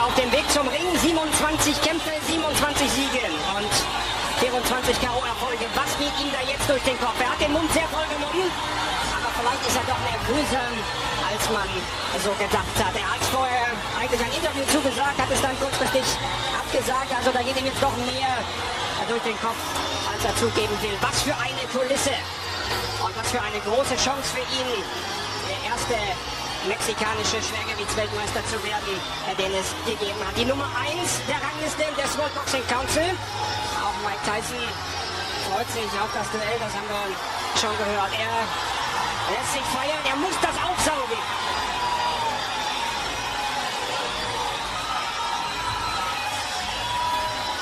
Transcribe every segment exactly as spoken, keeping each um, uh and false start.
auf dem Weg zum Ring. siebenundzwanzig Kämpfe, siebenundzwanzig Siege und vierundzwanzig K O-Erfolge. Was geht ihm da jetzt durch den Kopf? Er hat den Mund sehr voll genommen, aber vielleicht ist er doch nervöser, als man so gedacht hat. Er hat vorher eigentlich ein Interview zugesagt, hat es dann kurzfristig abgesagt. Also da geht ihm jetzt doch mehr durch den Kopf, als er zugeben will. Was für eine Kulisse und was für eine große Chance für ihn. Der erste mexikanische Schwergewichtsweltmeister zu werden, den es gegeben hat. Die Nummer eins der Rangliste des World Boxing Council. Auch Mike Tyson freut sich auf das Duell, das haben wir schon gehört. Er lässt sich feiern, er muss das aufsaugen.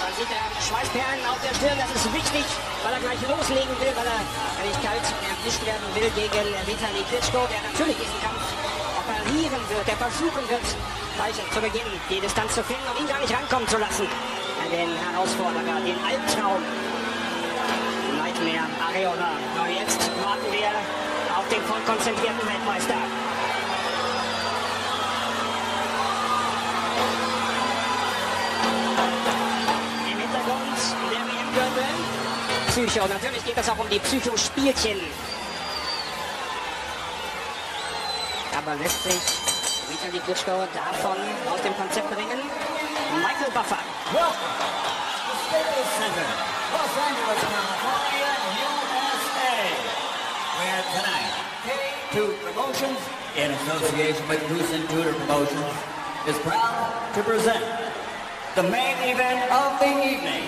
Man sieht er Schweißperlen auf der Stirn, das ist wichtig, weil er gleich loslegen will, weil er nicht kalt erwischt werden will gegen Vitali Klitschko, der natürlich diesen Kampf operieren wird, der versuchen wird, gleich zu Beginn die Distanz zu finden und ihn gar nicht rankommen zu lassen. Den Herausforderer, den Albtraum, Nightmare Arreola. Aber jetzt warten wir auf den voll konzentrierten Weltmeister. Im Hintergrund der W M-Gürtel. Psycho, natürlich geht es auch um die Psychospielchen. Aber lässt sich Vitali Klitschko davon aus dem Konzept bringen. Michael Buffer. Welcome to Staples Center, Los Angeles, California, U S A. Where tonight, K two Promotions, in association with Bruce and Tudor Promotions, is proud to present the main event of the evening,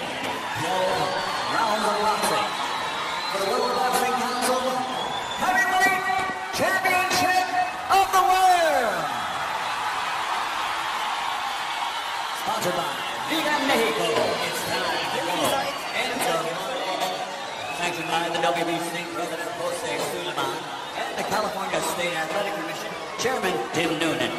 twelve rounds of boxing, for the World Boxing Council Heavyweight Championship of the World. Sponsored by Viva Mexico, it's time to go. And so, sanctioned by the W B C President Jose Suleiman and the California State Athletic Commission Chairman Tim Noonan.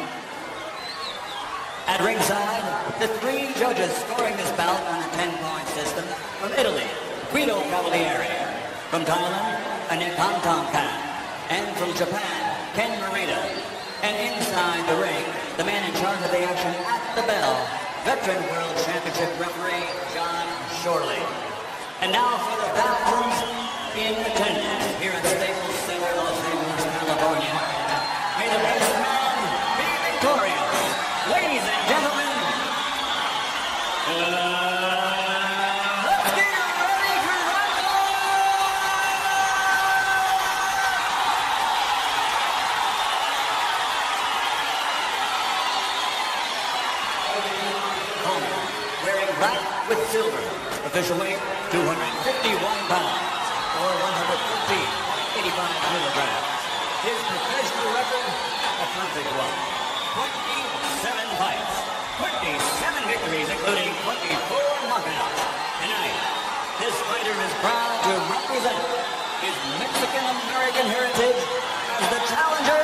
At ringside, the three judges scoring this bout on a ten-point system from Italy, Guido Cavalieri, from Thailand, Anantampong, and from Japan, Ken Morita. And inside the ring, the man in charge of the action at the bell, veteran World Championship referee John Shorley. And now for the veterans in attendance here at Staples Center, Los Angeles, California. May the best man be victorious. Ladies and gentlemen, uh, let's get ready for round one! Wearing black with silver, official weight two hundred fifty-one pounds, or one hundred fifteen point eight five kilograms. His professional record, a perfect one. twenty-seven fights, twenty-seven victories, including twenty-four knockouts. Tonight, this fighter is proud to represent his Mexican-American heritage as the challenger.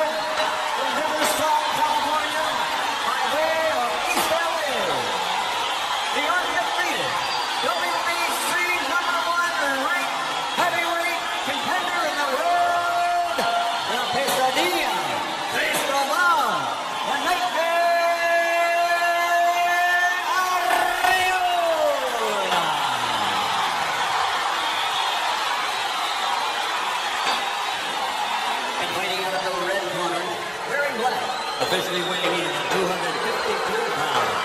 Officially weighing in at two hundred fifty-two pounds,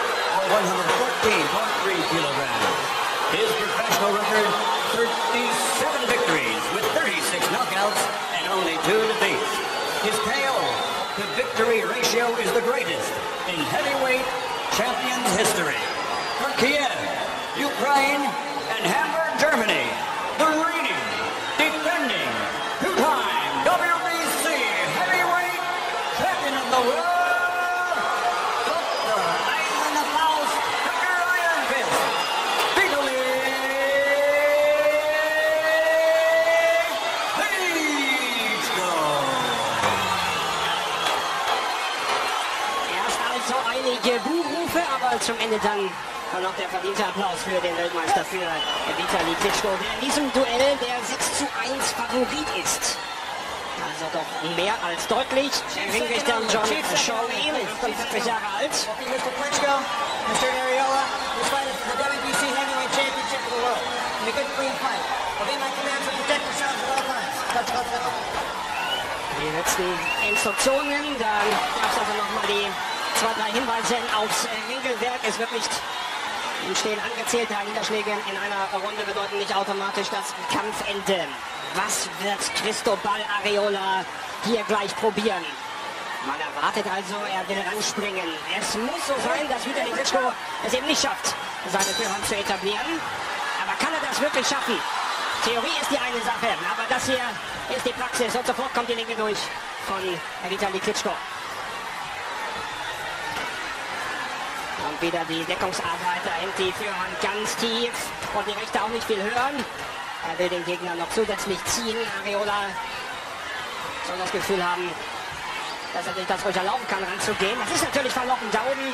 or one hundred fourteen point three kilograms. His professional record, thirty-seven victories with thirty-six knockouts and only two defeats. His K O to victory ratio is the greatest in heavyweight champions history. From Kiev, Ukraine, and Hamburg, Germany, the reigning, defending, two-time W B C heavyweight champion of the world. Zum Ende dann noch der verdiente Applaus für den Weltmeister, für Vitali Klitschko, der in diesem Duell der sechs zu eins Favorit ist. Also doch mehr als deutlich. Ringrichter John Shorley, fünfundvierzig Jahre alt. setzen. Instruktionen, dann gab es also nochmal die zwei, drei Hinweise aufs Regelwerk. Es wird nicht im Stehen angezählt. Drei Niederschläge in einer Runde bedeuten nicht automatisch das Kampfende. Was wird Cristobal Arreola hier gleich probieren? Man erwartet also, er will anspringen. Es muss so sein, dass Vitali Klitschko es eben nicht schafft, seine Türhand zu etablieren. Aber kann er das wirklich schaffen? Theorie ist die eine Sache, aber das hier ist die Praxis. Und sofort kommt die Linke durch von Vitali Klitschko. Und wieder die Deckungsarbeit, da hängt die Türhand ganz tief und die Rechte auch nicht viel höher. Er will den Gegner noch zusätzlich ziehen. Arreola soll das Gefühl haben, dass er sich das ruhig erlauben kann, ranzugehen. Das ist natürlich verlockend. Da oben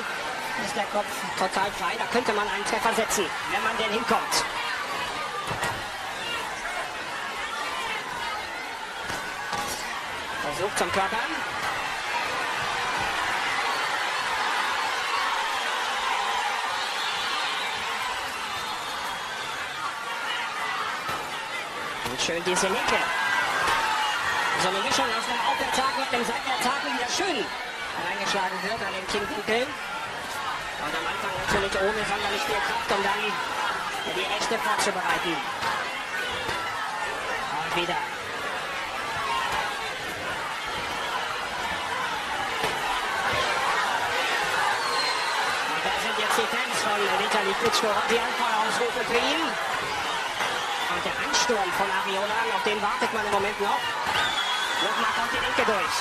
ist der Kopf total frei. Da könnte man einen Treffer setzen, wenn man denn hinkommt. Versucht zum Körpern. Und schön diese Linke. So eine Mischung aus einem Aufwärtstag und einem Seitwärtstag, wieder schön reingeschlagen wird an den Kinnbuckel. Und am Anfang natürlich ohne sonderlich viel Kraft, um dann die echte Fahrt zu bereiten. Und wieder. Und da sind jetzt die Fans von Vitali Klitschko, die Anfeuerungsrufe für ihn. Und der Ansturm von Arreola, auf den wartet man im Moment noch. Und man kommt die Linke durch.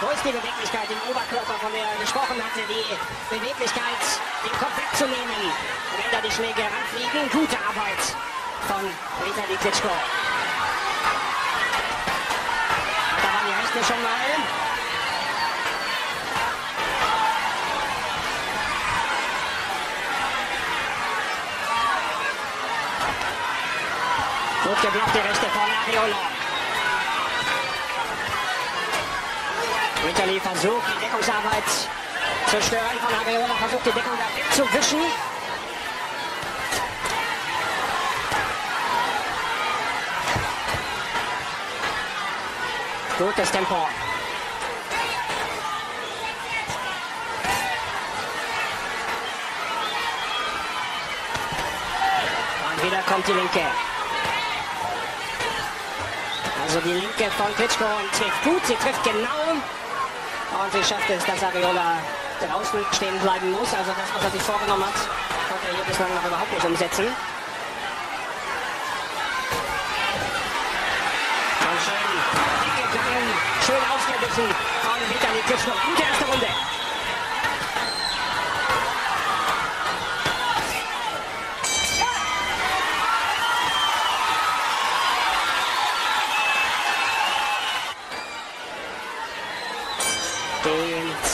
Wo ist die Beweglichkeit im Oberkörper, von der er gesprochen hatte? Die Beweglichkeit, den Kopf wegzunehmen, wenn da die Schläge ranfliegen. Gute Arbeit von Vitali Klitschko. Und da waren die Rechte schon mal. Gut geblockt, die Rechte von Arreola. Vitali versucht, die Deckungsarbeit zu stören von Arreola, versucht die Deckung da wegzuwischen. Gutes Tempo. Und wieder kommt die Linke. Also die Linke von Klitschko und trifft gut, sie trifft genau. Und sie schafft es, dass Arreola draußen stehen bleiben muss. Also das, was er sich vorgenommen hat, konnte er hier bislang noch überhaupt nicht umsetzen. Und schön weggegangen, schön ausgewichen von Vitali Klitschko. Gute erste Runde.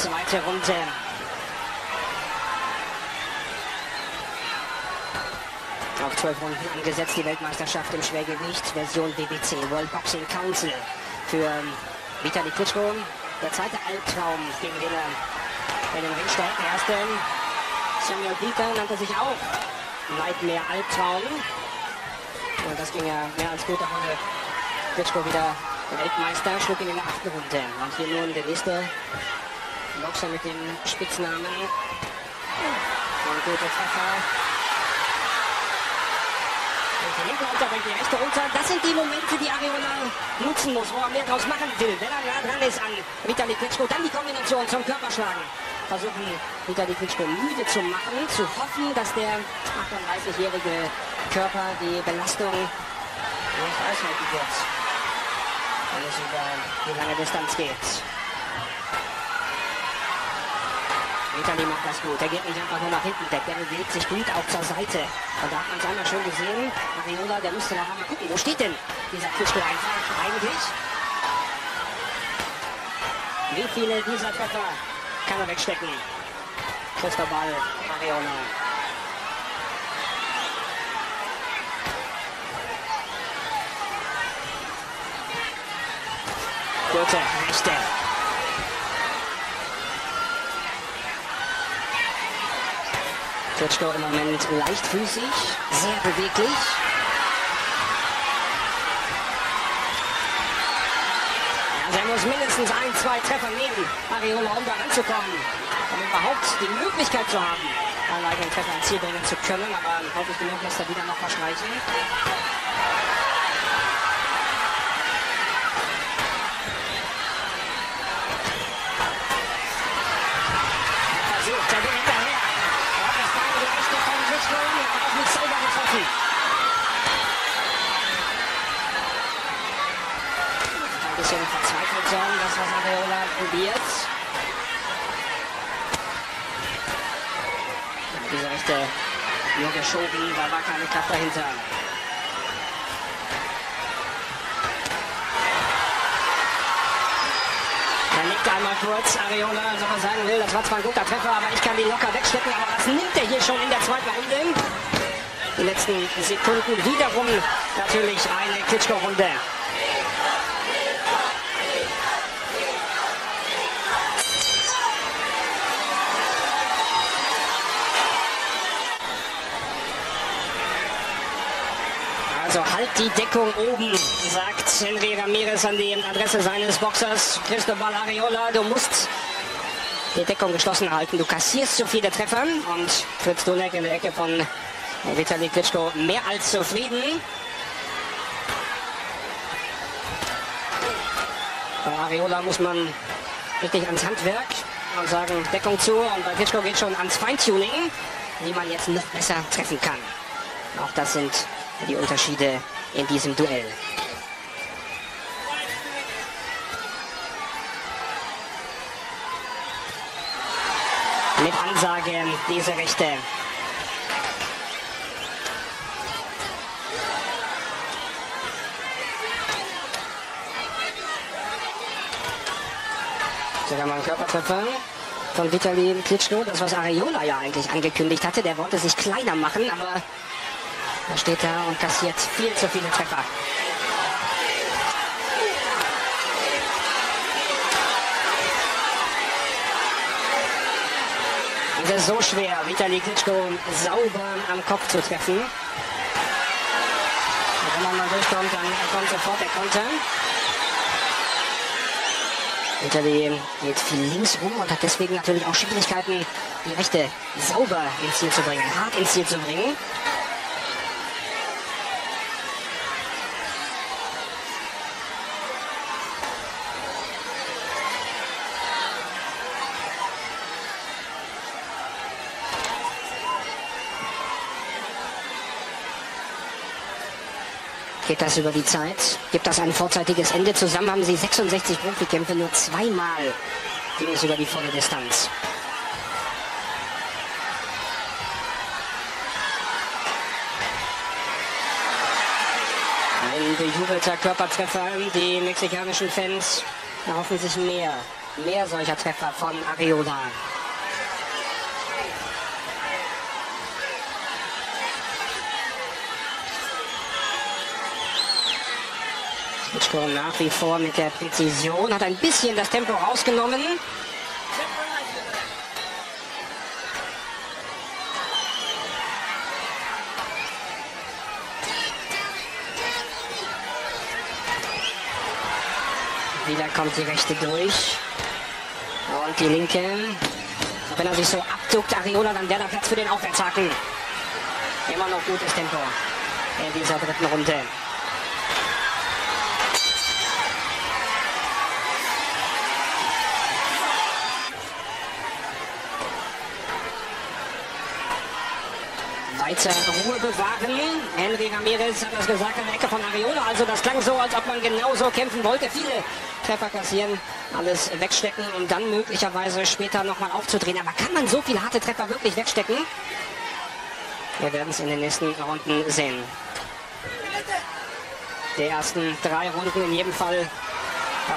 Zweite Runde. Auf zwölf Runden angesetzt die Weltmeisterschaft im Schwergewicht, Version B B C, World Boxing Council. Für Vitali Klitschko der zweite Albtraum, gegen den er in den Ring steigt. Der erste, Samuel Peter, nannte sich auch Nightmare Albtraum. Und das ging ja mehr als gut, da wurde Klitschko wieder Weltmeister, schlug ihn in der achten Runde. Und hier nun der nächste Boxer mit dem Spitznamen. Und gute Treffer. Und die linke unterbringt die rechte runter. Das sind die Momente, die Arreola nutzen muss, wo er mehr draus machen will. Wenn er nah dran ist an Vitali Klitschko, dann die Kombination zum Körperschlagen. Versuchen, Vitali Klitschko müde zu machen, zu hoffen, dass der achtunddreißigjährige Körper die Belastung nicht aushalten wird, wenn es über die lange Distanz geht. Vitali macht das gut, er geht nicht einfach nur nach hinten weg, der bewegt sich gut auch zur Seite. Und da hat man es einmal schön gesehen, Arreola, der müsste nachher mal gucken, wo steht denn dieser Klitschko eigentlich? Wie viele dieser Treffer kann er wegstecken? Cristobal Arreola. Gute Rechte. Klitschko im Moment leichtfüßig, sehr beweglich. Ja, er muss muss mindestens ein, zwei Treffer nehmen, Arreola, um da ranzukommen, um überhaupt die Möglichkeit zu haben, einen eigenen Treffer ins Ziel bringen zu können. Aber häufig genug muss er wieder noch verschleichen. Versucht, er geht hinterher. Er hat das Bein gleich noch von Klitschko hin, aber auch nicht selber getroffen. Ein bisschen verzweifelt sein, das was Arreola probiert. Diese Rechte nur geschoben, da war keine Kraft dahinter. Er nickt einmal kurz, Arreola, so was sagen will, das war zwar ein guter Treffer, aber ich kann ihn locker wegstecken, aber das nimmt er hier schon in der zweiten Runde. Die letzten Sekunden wiederum natürlich eine Klitschko-Runde. Also halt die Deckung oben, sagt Henry Ramirez an die Adresse seines Boxers Cristobal Arreola. Du musst die Deckung geschlossen halten, du kassierst so viele Treffer. Und Fritz Sdunek in der Ecke von Vitali Klitschko mehr als zufrieden. Bei Arreola muss man richtig ans Handwerk und sagen Deckung zu. Und bei Klitschko geht schon ans Feintuning, wie man jetzt noch besser treffen kann. Auch das sind die Unterschiede in diesem Duell. Mit Ansage diese Rechte. Sogar mal ein Körpertreffer von Vitali Klitschko. Das, was Arreola ja eigentlich angekündigt hatte, der wollte sich kleiner machen, aber er steht da und kassiert viel zu viele Treffer. Es ist so schwer, Vitali Klitschko sauber am Kopf zu treffen. Und wenn man mal durchkommt, dann kommt sofort der Konter. Vitali geht viel links rum und hat deswegen natürlich auch Schwierigkeiten, die Rechte sauber ins Ziel zu bringen, hart ins Ziel zu bringen. Geht das über die Zeit? Gibt das ein vorzeitiges Ende? Zusammen haben sie sechsundsechzig Profikämpfe, nur zweimal ging es über die volle Distanz. Ein bejubelter Körpertreffer, die mexikanischen Fans erhoffen sich mehr, mehr solcher Treffer von Arreola. Klitschko nach wie vor mit der Präzision, hat ein bisschen das Tempo rausgenommen. Wieder kommt die rechte durch und die linke. Wenn er sich so abduckt, Arreola, dann wäre da Platz für den Aufwärtshaken. Immer noch gutes Tempo in dieser dritten Runde. Weiter Ruhe bewahren. Henry Ramirez hat das gesagt an der Ecke von Arreola. Also das klang so, als ob man genauso kämpfen wollte. Viele Treffer kassieren, alles wegstecken und dann möglicherweise später nochmal aufzudrehen. Aber kann man so viele harte Treffer wirklich wegstecken? Wir werden es in den nächsten Runden sehen. Die ersten drei Runden in jedem Fall.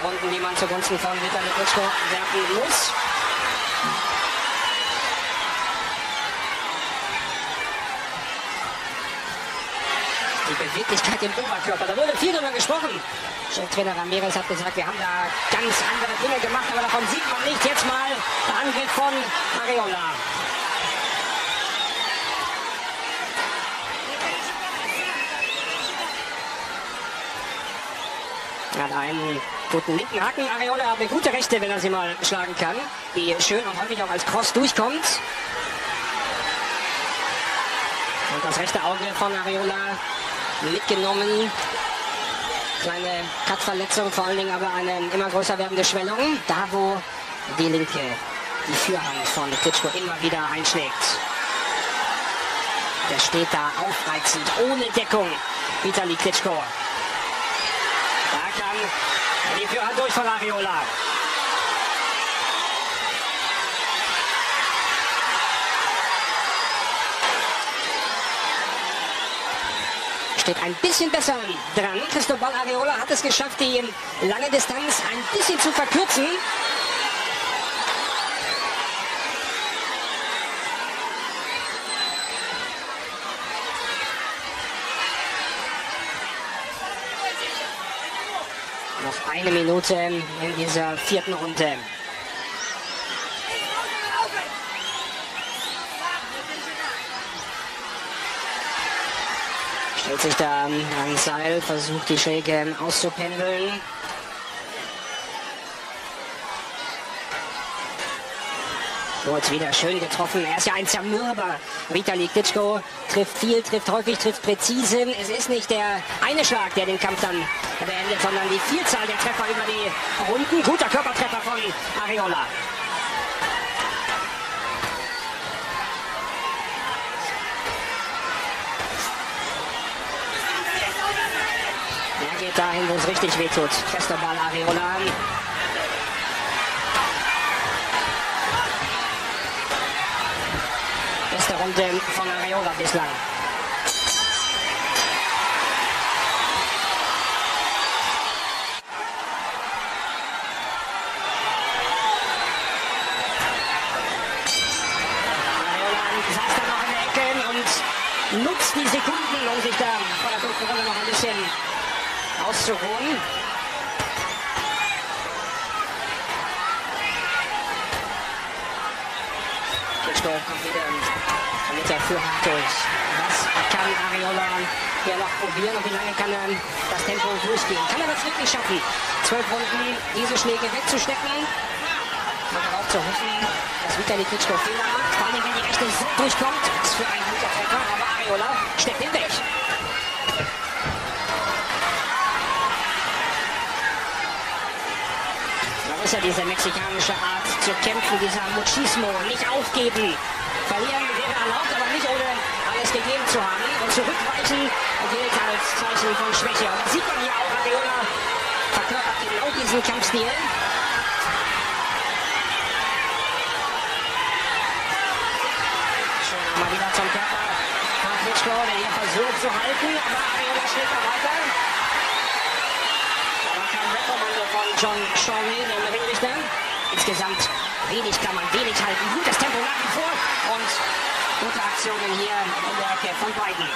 Runden, die man zugunsten von Vitali Klitschko werfen muss. Die Beweglichkeit im Oberkörper, da wurde viel drüber gesprochen. Cheftrainer Ramirez hat gesagt, wir haben da ganz andere Dinge gemacht, aber davon sieht man nicht. Jetzt mal der Angriff von Arreola. hat einen guten linken Haken. Arreola hat eine gute Rechte, wenn er sie mal schlagen kann, die schön und häufig auch als Cross durchkommt. Und das rechte Auge von Arreola mitgenommen. Kleine Cut-Verletzung, vor allen Dingen aber eine immer größer werdende Schwellung. Da, wo die linke, die Führhand von Klitschko immer wieder einschlägt. Der steht da aufreizend, ohne Deckung, Vitali Klitschko. Da kann die Führhand durch von Arreola. Steht ein bisschen besser dran. Cristobal Arreola hat es geschafft, die lange Distanz ein bisschen zu verkürzen. Noch eine Minute in dieser vierten Runde. Stellt sich da an Seil, versucht die Schläge auszupendeln. So, jetzt wieder schön getroffen. Er ist ja ein Zermürber. Vitali Klitschko trifft viel, trifft häufig, trifft präzise. Es ist nicht der eine Schlag, der den Kampf dann beendet, sondern die Vielzahl der Treffer über die Runden. Guter Körpertreffer von Arreola. Dahin, wo es richtig wehtut. Cristobal Arreola. Erste Runde von Arreola bislang. Arreola saß da noch in der Ecke und nutzt die Sekunden, um sich da vor der fünften Runde noch ein bisschen auszuruhen. Klitschko kommt wieder mit der Führhand durch. Was kann Arreola hier noch probieren und wie lange kann er das Tempo durchgehen? Kann er das wirklich schaffen? Zwölf Runden, diese Schläge wegzustecken und darauf zu hoffen, dass Vitali Klitschko Fehler macht. Vor allem, wenn die rechte durchkommt, was für ein guter Treffer, aber Arreola steckt ihn weg. Das ist ja diese mexikanische Art zu kämpfen, dieser Machismo, nicht aufgeben. Verlieren wäre erlaubt, aber nicht ohne alles gegeben zu haben. Und zurückweichen gilt als Zeichen von Schwäche. Und das sieht man hier auch, Arreola verkörpert genau diesen Kampfstil. Schön mal wieder zum Körper von Klitschko, der hier versucht zu halten, aber Arreola schlägt er weiter. Von John Shorley, der Ringrichter. Insgesamt wenig kann man wenig halten. Gutes Tempo nach wie vor und gute Aktionen hier in der Ecke von beiden.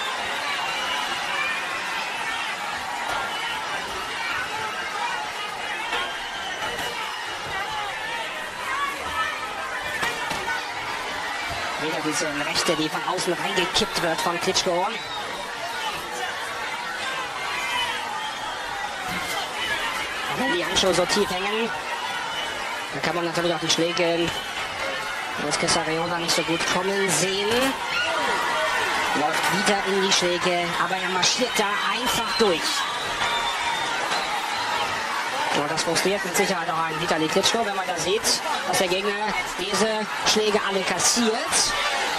Wieder diese Rechte, die von außen reingekippt wird von Klitschko. Wenn die Handschuhe so tief hängen, dann kann man natürlich auch die Schläge aus Arreola nicht so gut kommen sehen. Läuft wieder in die Schläge, aber er marschiert da einfach durch. Und das frustriert mit Sicherheit auch einen Vitali Klitschko, wenn man da sieht, dass der Gegner diese Schläge alle kassiert,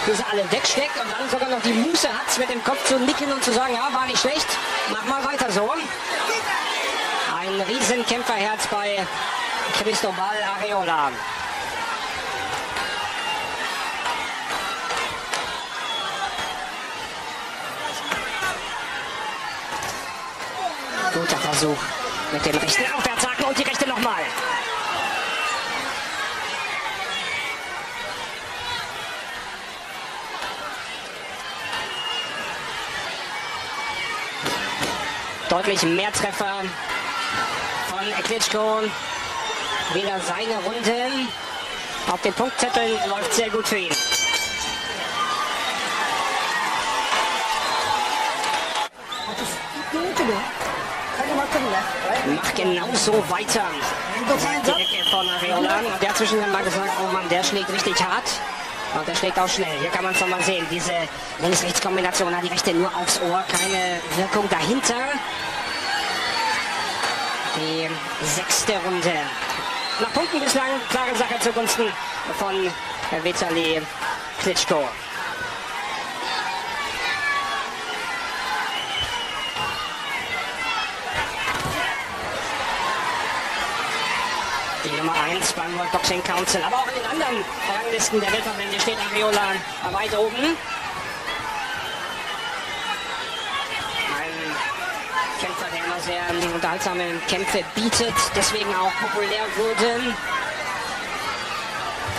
diese alle wegsteckt und dann sogar noch die Muße hat, mit dem Kopf zu nicken und zu sagen, ja, war nicht schlecht, mach mal weiter so. Ein Riesenkämpferherz bei Cristobal Arreola. Guter Versuch mit dem rechten Aufwärtshaken und die rechte nochmal. Deutlich mehr Treffer. Klitschko wieder seine Runde. Auf den Punktzetteln läuft sehr gut für ihn. macht genauso weiter. Die Ecke von Arreola. Und der dazwischen hat man gesagt, oh Mann, der schlägt richtig hart. Und der schlägt auch schnell. Hier kann man es nochmal sehen. Diese Links-Rechts-Kombination hat die Rechte nur aufs Ohr. Keine Wirkung dahinter. Die sechste Runde. Nach Punkten bislang, klare Sache zugunsten von Vitali Klitschko. Die Nummer eins beim World Boxing Council, aber auch in den anderen Ranglisten der Weltverbände steht Arreola weit oben. Ein Kämpfer, der immer sehr unterhaltsame Kämpfe bietet, deswegen auch populär wurde.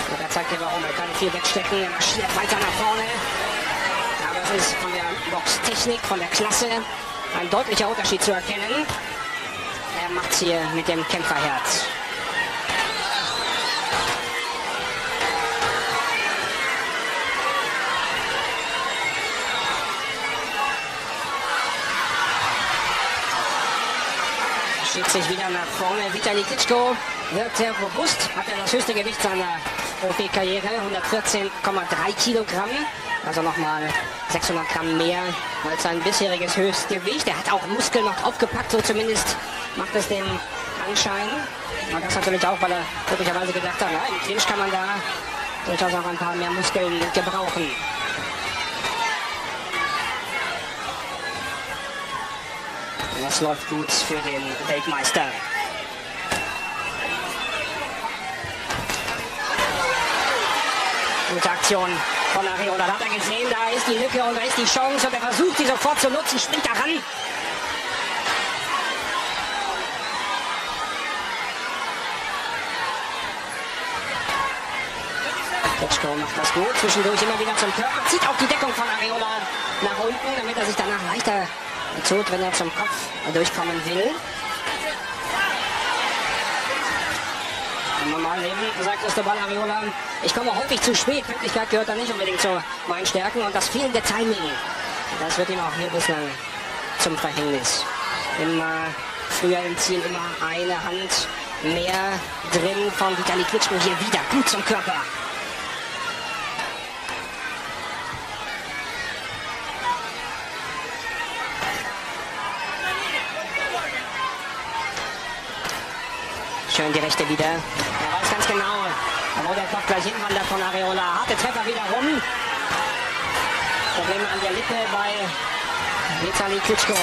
Und er zeigt dir warum, er kann viel wegstecken, er marschiert weiter nach vorne. Aber es ist von der Boxtechnik, von der Klasse ein deutlicher Unterschied zu erkennen. Er macht es hier mit dem Kämpferherz. Schiebt sich wieder nach vorne. Vitali Klitschko wirkt sehr robust, hat er das höchste Gewicht seiner Profikarriere, hundertvierzehn Komma drei Kilogramm, also nochmal sechshundert Gramm mehr als sein bisheriges Höchstgewicht. Er hat auch Muskeln noch aufgepackt, so zumindest macht es den Anschein. Und das natürlich auch, weil er möglicherweise gedacht hat, na, im Clinch kann man da durchaus auch ein paar mehr Muskeln gebrauchen. Das läuft gut für den Weltmeister. Gute Aktion von Arreola. Da hat er gesehen, da ist die Lücke und da ist die Chance und er versucht die sofort zu nutzen, springt daran. Klitschko macht das gut, zwischendurch immer wieder zum Körper, zieht auch die Deckung von Arreola nach unten, damit er sich danach leichter tut, wenn er zum Kopf durchkommen will. Im normalen Leben sagt Cristobal Arreola, ich komme häufig zu spät, Wirklichkeit gehört da nicht unbedingt zu meinen Stärken und das fehlende Timing, das wird ihm auch hier bislang zum Verhängnis. Immer früher im Ziel, immer eine Hand mehr drin von Vitali Klitschko, hier wieder gut zum Körper. Schön die Rechte wieder. Er weiß ganz genau, wo der Kopf gleich hinwandert von Arreola. Harte Treffer wieder rum. Probleme an der Lippe bei Vitali Klitschko.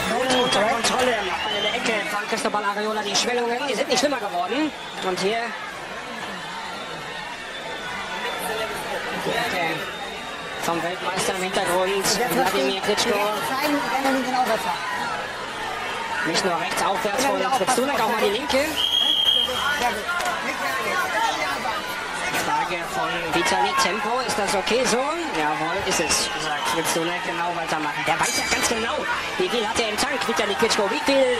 Gut unter Kontrolle an der Ecke von Cristobal Arreola. Die Schwellungen, die sind nicht schlimmer geworden. Und hier die Ecke vom Weltmeister im Hintergrund, Vladimir Klitschko. Nicht nur rechts aufwärts von Fritz Sdunek, auch mal die linke. Frage von Vitali, Tempo, ist das okay so? Jawohl, ist es, sagt Fritz Sdunek, genau weitermachen. Der weiß ja ganz genau, wie viel hat er im Tank, Vitali Klitschko, wie viel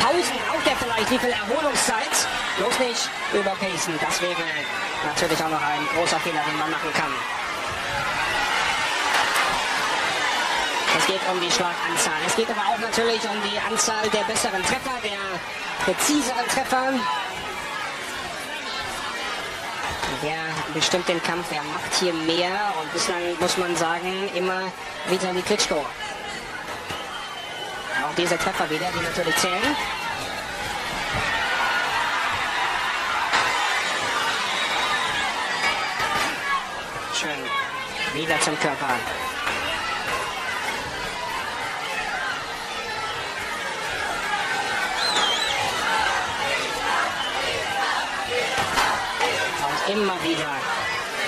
Pausen braucht er vielleicht, wie viel Erholungszeit? Bloß nicht überpacen, das wäre natürlich auch noch ein großer Fehler, den man machen kann. Es geht um die Schlaganzahl. Es geht aber auch natürlich um die Anzahl der besseren Treffer, der präziseren Treffer. Der bestimmt den Kampf, der macht hier mehr und bislang muss man sagen, immer Vitali Klitschko. Auch diese Treffer wieder, die natürlich zählen. Schön, wieder zum Körper. Immer wieder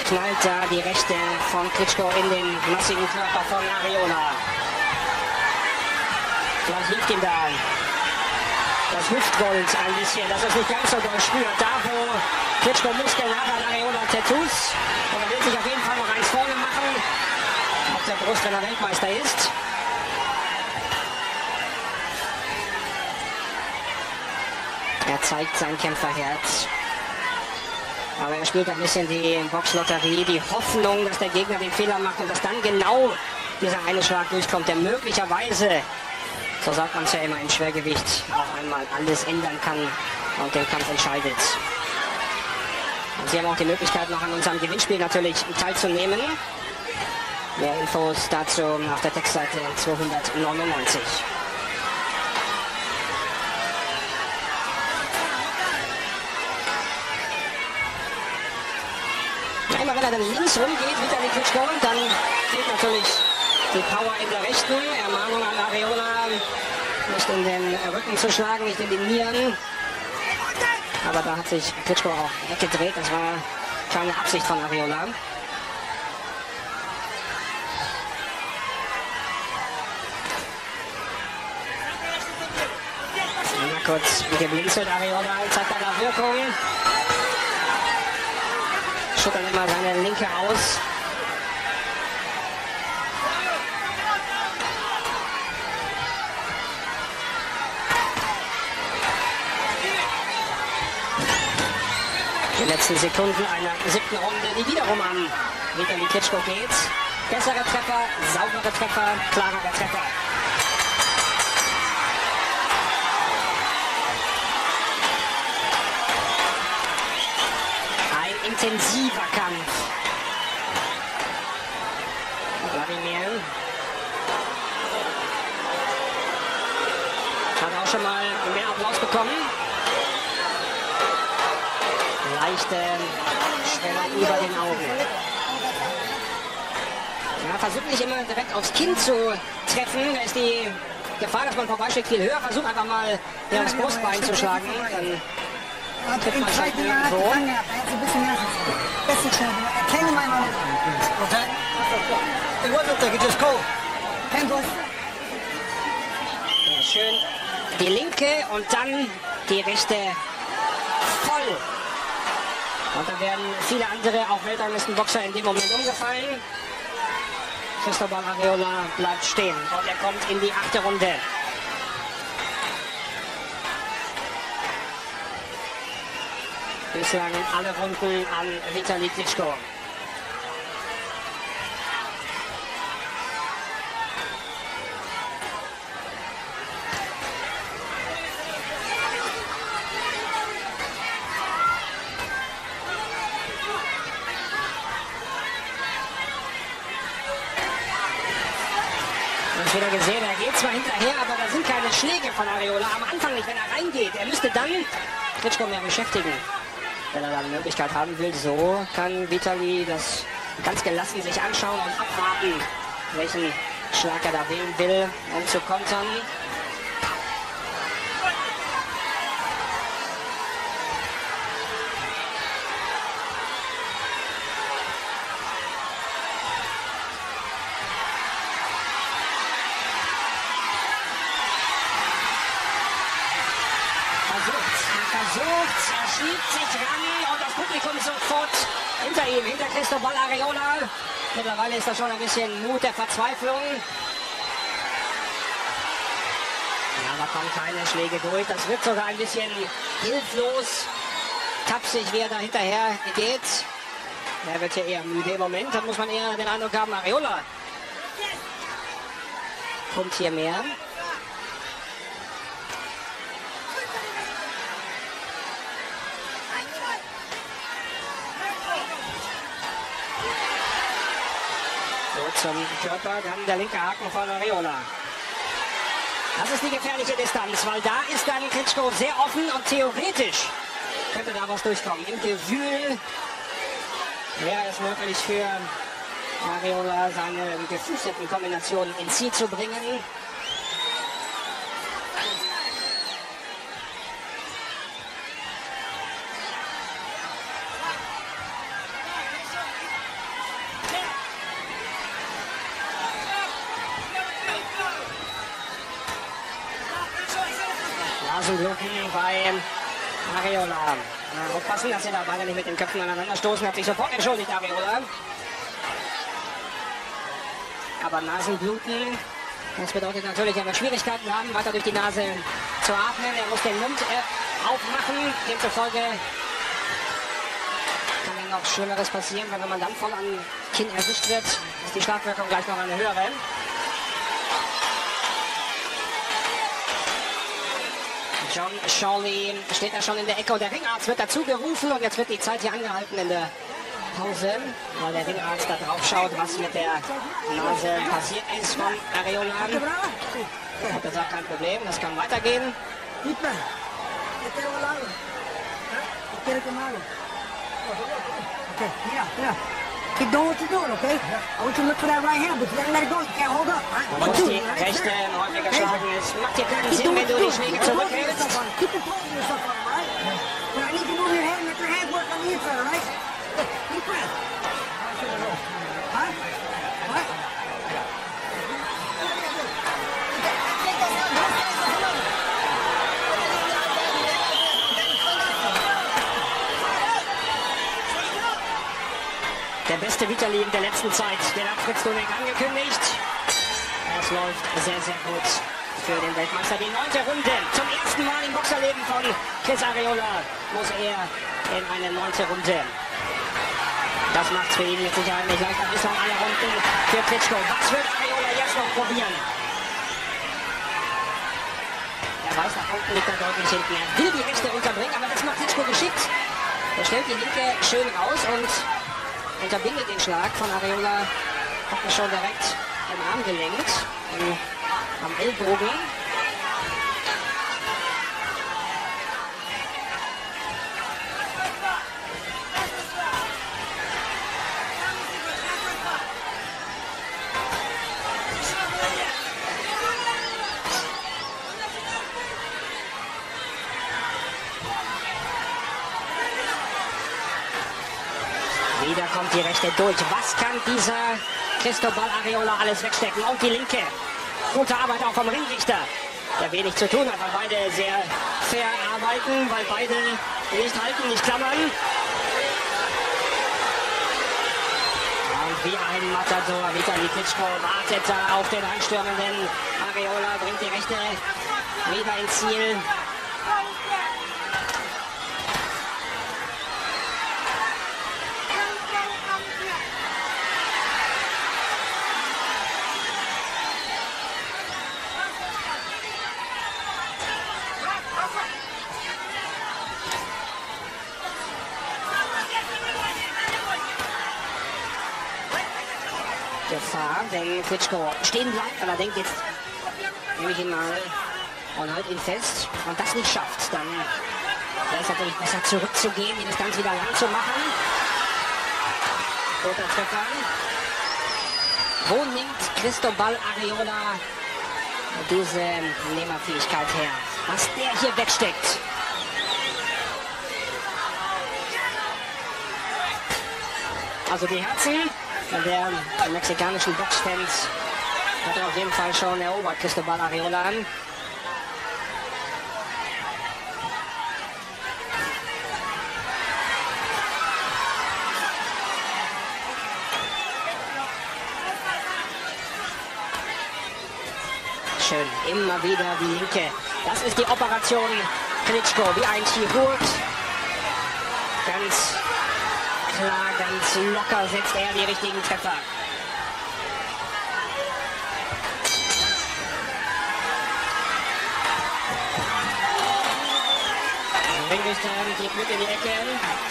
knallt da die Rechte von Klitschko in den massigen Körper von Arreola. Vielleicht liegt ihm da das Hüftgold ein bisschen, dass er es nicht ganz so doll spürt. Da wo Klitschko Muskeln hat, hat Arreola Tattoos. Und er will sich auf jeden Fall noch eins vorne machen, ob der Brust, wenn er Weltmeister ist. Er zeigt sein Kämpferherz. Aber er spielt ein bisschen die Boxlotterie, die Hoffnung, dass der Gegner den Fehler macht und dass dann genau dieser eine Schlag durchkommt, der möglicherweise, so sagt man es ja immer im Schwergewicht, auch einmal alles ändern kann und den Kampf entscheidet. Und Sie haben auch die Möglichkeit, noch an unserem Gewinnspiel natürlich teilzunehmen. Mehr Infos dazu auf der Textseite zweihundertneunundneunzig. Einmal wenn er dann links rumgeht, Vitali Klitschko, dann fehlt natürlich die Power in der rechten. Ermahnung an Arreola, nicht in den Rücken zu schlagen, nicht in die Nieren. Aber da hat sich Klitschko auch weggedreht, das war keine Absicht von Arreola. Mal kurz geblinzelt, Arreola zeigt eine Wirkung. Schüttelt immer seine Linke aus. Die letzten Sekunden einer siebten Runde, die wiederum an Vitali Klitschko geht. Bessere Treffer, saubere Treffer, klarere Treffer. Intensiver Kampf. Vladimir hat auch schon mal mehr Applaus bekommen. Leichte Schwelle über den Augen. Ja, versucht nicht immer direkt aufs Kinn zu treffen. Da ist die Gefahr, dass man vorbeischlägt, viel höher. Versucht einfach mal ja, das Brustbein zu schlagen. Dann aber im zweiten Jahr hat er lange gehabt, er hat ein bisschen mehr gezogen. Besten Schläger, er keine Meinung. Okay. It wasn't like it just cold. Kein Bus. Ja, schön. Die linke und dann die rechte voll. Und da werden viele andere, auch Weltranglistenboxer, in dem Moment umgefallen. Cristobal Arreola bleibt stehen und er kommt in die achte Runde. Bislang alle Runden an Vitali Klitschko. Ich habe wieder gesehen, er geht zwar hinterher, aber da sind keine Schläge von Arreola. Am Anfang nicht, wenn er reingeht. Er müsste dann Klitschko mehr beschäftigen. Wenn er dann die Möglichkeit haben will, so kann Vitali das ganz gelassen sich anschauen und abwarten, welchen Schlag er da wählen will, um zu kontern. Cristobal Arreola. Mittlerweile ist da schon ein bisschen Mut der Verzweiflung. Ja, aber kommen keine Schläge durch. Das wirkt sogar ein bisschen hilflos. Tapsig, wie er da hinterher geht. Er wird ja eher müde im Moment. Da muss man eher den Eindruck haben, Arreola kommt hier mehr. Zum Körper, dann der linke Haken von Arreola. Das ist die gefährliche Distanz, weil da ist dann Klitschko sehr offen und theoretisch könnte da was durchkommen. Im Gewühl wäre es möglich für Arreola, seine geflüchteten Kombinationen ins Ziel zu bringen. Bei Arreola. Na, aufpassen, dass sie da beide nicht mit den Köpfen aneinander stoßen. Hat sich sofort entschuldigt, Arreola. Aber Nasenbluten, das bedeutet natürlich, er wird Schwierigkeiten haben, weiter durch die Nase zu atmen. Er muss den Mund äh, aufmachen, demzufolge ein noch Schlimmeres passieren, weil wenn man dann voll am Kinn erwischt wird, ist die Schlagwirkung gleich noch eine höhere. John Shorley steht da schon in der Ecke und der Ringarzt wird dazu gerufen und jetzt wird die Zeit hier angehalten in der Pause, weil der Ringarzt da drauf schaut, was mit der Nase passiert ist von Arreola. Hat er gesagt, kein Problem, das kann weitergehen. Okay, yeah, yeah. Keep doing what you're doing, okay? I want you to look for that right hand, but you gotta let it go. You can't hold up. All right, two, right? Keep doing what you're doing. Keep imposing yourself on him, all right? But I need you to move your hand and let your hand work on the inside, all right? Look, deep breath. Huh? What? Der beste Vitali in der letzten Zeit, den hat Fritz Sdunek angekündigt. Das läuft sehr, sehr gut für den Weltmeister. Die neunte Runde, zum ersten Mal im Boxerleben von Chris Arreola muss er in eine neunte Runde. Das macht's für ihn mit Sicherheit nicht leichter. Bislang alle Runden für Klitschko. Was wird Arreola jetzt noch probieren? Er weiß, nach unten liegt er deutlich hinten. Er will die Rechte unterbringen, aber das macht Klitschko geschickt. Er stellt die Linke schön raus und unterbindet den Schlag von Arreola, hat er schon direkt im Arm gelenkt, im, am Ellbogen. Wieder kommt die Rechte durch. Was kann dieser Cristobal Arreola alles wegstecken? Und die Linke. Gute Arbeit auch vom Ringrichter, der wenig zu tun hat, weil beide sehr fair arbeiten, weil beide nicht halten, nicht klammern. Und wie ein Matador, Vitali Klitschko wartet da auf den anstürmenden Arreola, bringt die Rechte wieder ins Ziel. Gefahr, wenn Klitschko stehen bleibt, aber denkt jetzt, nehme ich ihn mal und halte ihn fest und das nicht schafft, dann wäre es natürlich besser zurückzugehen, die Distanz wieder lang zu machen. Guter Treffer. Wo nimmt Cristobal Arreola diese Nehmerfähigkeit her? Was der hier wegsteckt. Also die Herzen der mexikanischen Boxfans hat er auf jeden Fall schon erobert, Cristobal Arreola an. Schön, immer wieder die Linke. Das ist die Operation Klitschko, wie ein Chirurg. Ganz klar, ganz locker setzt er die richtigen Treffer. Ringrichter geht mit in die Ecke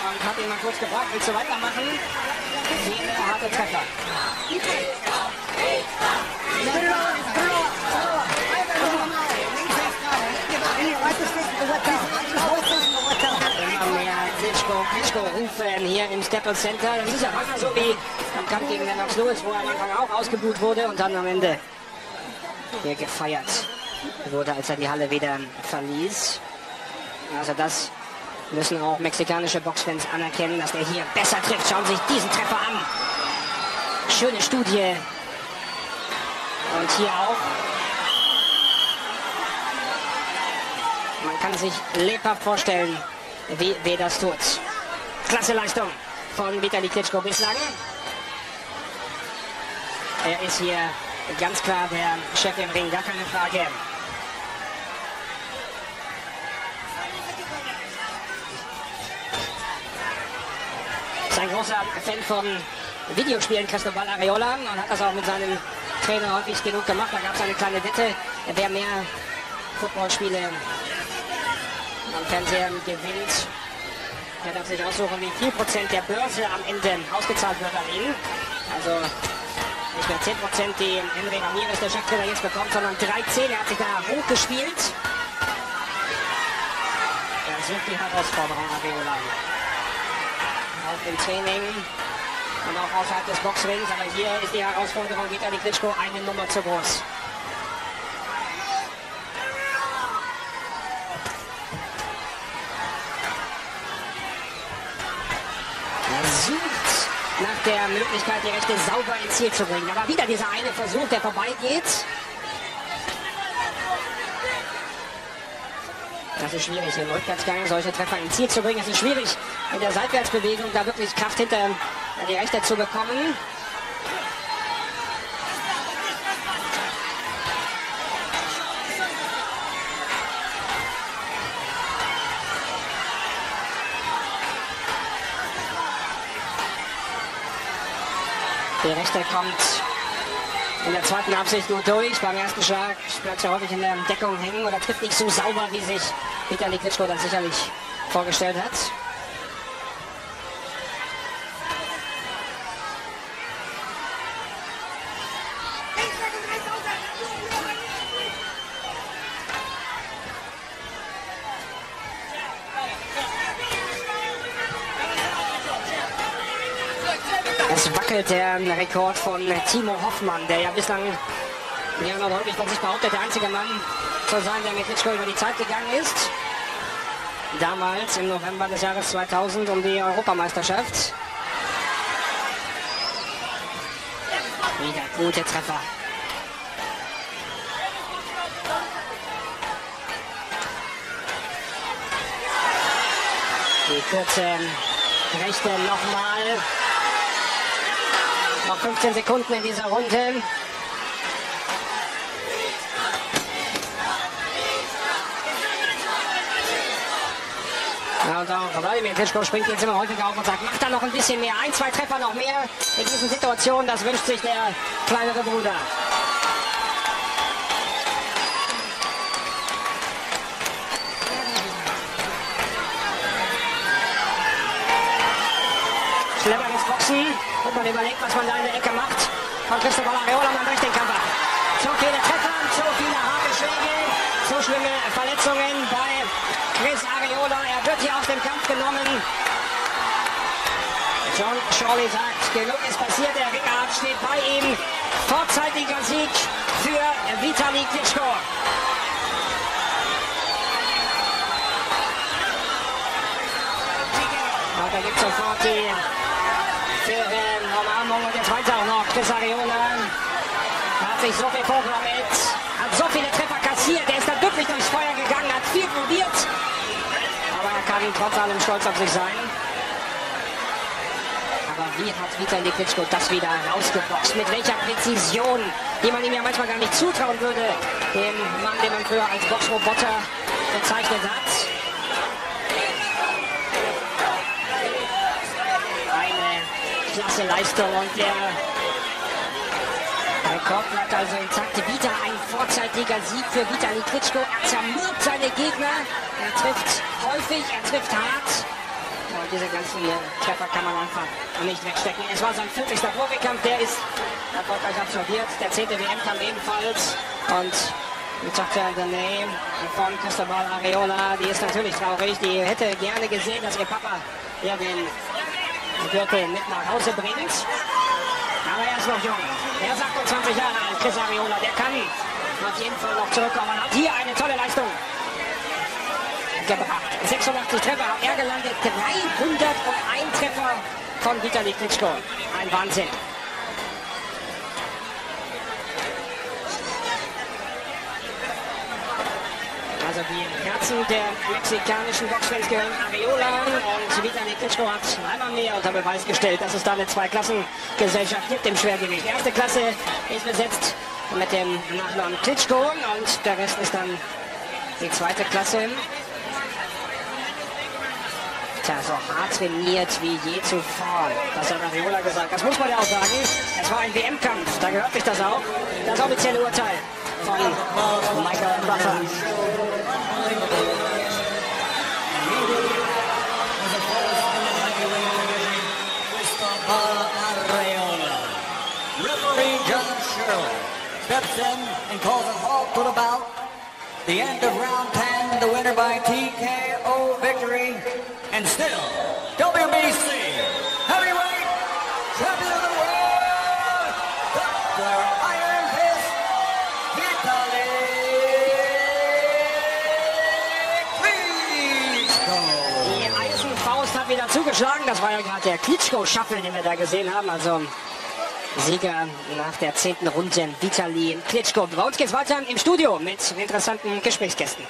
und hat ihn mal kurz gebracht. Willst du weitermachen? Viele harte Treffer. Immer mehr Klitschko, Klitschko rufen hier im Staples Center. Das ist ja manchmal so wie am Kampf gegen Lennox Lewis, wo er am Anfang auch ausgebuht wurde und dann am Ende hier gefeiert wurde, als er die Halle wieder verließ. Also das müssen auch mexikanische Boxfans anerkennen, dass er hier besser trifft. Schauen Sie sich diesen Treffer an. Schöne Studie. Und hier auch. Man kann sich lebhaft vorstellen, wie wer das tut. Klasse Leistung von Vitali Klitschko bislang. Er ist hier ganz klar der Chef im Ring, gar keine Frage. Sein großer Fan von Videospielen, Cristobal Arreola, und hat das auch mit seinem Trainer häufig genug gemacht. Da gab es eine kleine Wette, wer mehr Footballspiele am Fernseher gewinnt, der darf sich aussuchen, wie viel Prozent der Börse am Ende ausgezahlt wird an ihn. Also nicht mehr zehn Prozent, die Henry Ramirez, der Cheftrainer, jetzt bekommt, sondern dreizehn. Er hat sich da hochgespielt. Er sucht die Herausforderung Arreola. Auch im Training und auch außerhalb des Boxrings, aber hier ist die Herausforderung Vitali Klitschko eine Nummer zu groß. Er sucht nach der Möglichkeit, die Rechte sauber ins Ziel zu bringen, aber wieder dieser eine Versuch, der vorbeigeht. Das ist schwierig, im Rückwärtsgang solche Treffer ins Ziel zu bringen. Es ist schwierig, in der Seitwärtsbewegung da wirklich Kraft hinter die Rechte zu bekommen. Die Rechte kommt in der zweiten Absicht nur durch, beim ersten Schlag bleibt er häufig in der Deckung hängen oder trifft nicht so sauber, wie sich Vitali Klitschko das sicherlich vorgestellt hat. Es wackelt der Rekord von Timo Hoffmann, der ja bislang ja noch häufig von sich behauptet, der einzige Mann zu sein, der mit Klitschko über die Zeit gegangen ist. Damals im November des Jahres zweitausend um die Europameisterschaft. Wieder gute Treffer. Die kurze Rechte nochmal. Noch fünfzehn Sekunden in dieser Runde. Und auch Vladimir Klitschko springt jetzt immer häufiger auf und sagt, macht da noch ein bisschen mehr. Ein, zwei Treffer noch mehr in diesen Situationen, das wünscht sich der kleinere Bruder. Schlepperes Boxen. Und man überlegt, was man da in der Ecke macht. Von Cristobal Arreola, man bricht den Kampf ab. Zu viele Treffer, zu viele harte Schläge, zu schlimme Verletzungen bei Chris Arreola. Er wird hier aus dem Kampf genommen. John Shorley sagt, genug ist passiert. Der Ringarzt steht bei ihm. Vorzeitiger Sieg für Vitali Klitschko. Und da gibt es sofort die faire Umarmung und jetzt weiter auch noch. Chris Arreola hat sich so viel vorgenommen, hat so viele Treffer kassiert. Er ist da glücklich durchs Feuer gegangen, hat viel probiert, aber er kann trotz allem stolz auf sich sein. Aber wie hat Vitali Klitschko das wieder rausgeboxt? Mit welcher Präzision, die man ihm ja manchmal gar nicht zutrauen würde, dem Mann, den man früher als Boxroboter bezeichnet hat. Klasse Leistung und der Rekord bleibt also intakt. Wieder ein vorzeitiger Sieg für Vitali Klitschko. Er zermürbt seine Gegner. Er trifft häufig, er trifft hart. Und diese ganzen Treffer kann man einfach nicht wegstecken. Es war sein vierzigster Profikampf, der ist erfolgreich absolviert. Der zehnte W M-Kampf ebenfalls. Und die Tochter Danae von Cristobal Arreola, die ist natürlich traurig. Die hätte gerne gesehen, dass ihr Papa hier den Gürtel mit nach Hause bringt, aber er ist noch jung. Er ist achtundzwanzig Jahre alt, Chris Arreola, der kann auf jeden Fall noch zurückkommen. Hat hier eine tolle Leistung gebracht. sechsundachtzig Treffer hat er gelandet, dreihunderteins Treffer von Vitali Klitschko. Ein Wahnsinn. Also die Herzen der mexikanischen Boxfans gehören Arreola und Vitali Klitschko hat einmal mehr unter Beweis gestellt, dass es da eine Zweiklassengesellschaft gibt im Schwergewicht. Die erste Klasse ist besetzt mit dem Nachnamen Klitschko und der Rest ist dann die zweite Klasse. Morita so hart trainiert wie je zuvor. Das hat Arreola gesagt. Das muss man ja auch sagen. Es war ein W M-Kampf. Da gehört sich das auch. Das offizielle Urteil von Michael Buffer. Referee John Shirley steps in and calls a halt to the bout. The end of round ten, the winner by T K O victory, and still W B C heavyweight champion of the world, Doctor Iron Fist, Vitali Klitschko. Die Eisenfaust hat wieder zugeschlagen. Das war ja gerade der Klitschko-Shuffle, den wir da gesehen haben. Also Sieger nach der zehnten Runde, Vitali Klitschko. Bei uns geht's weiter im Studio mit interessanten Gesprächsgästen.